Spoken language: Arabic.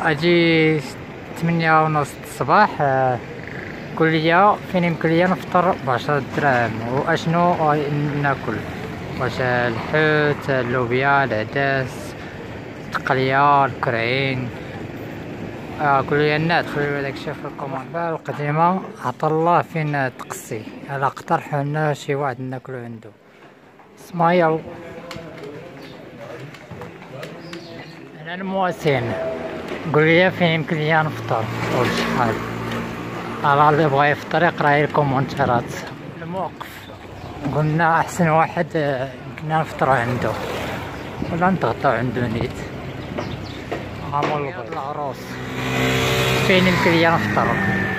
اجي 8:30 الصباح كل ليا فين يمكن ليا نفطر ب10 دراهم. واشنو ناكل؟ واش الحوت، اللوبيا، العدس، التقليه، الكرعين، كل ليا النات. خليو داكشي في الكومونتير القديمه. عطا الله فين تقصي، على اقترحوا لنا شي واحد ناكلو عنده. سمايل انا المواطن، قول لي فين يمكن لي نفطر ولا شحال. راه اللي بغا يفطر يقرا الكومونتيرات. الموقف قلنا احسن واحد يمكننا نفطروا عنده ولا نتغطاو عنده نيت. عمر العروس فين يمكن لي نفطر؟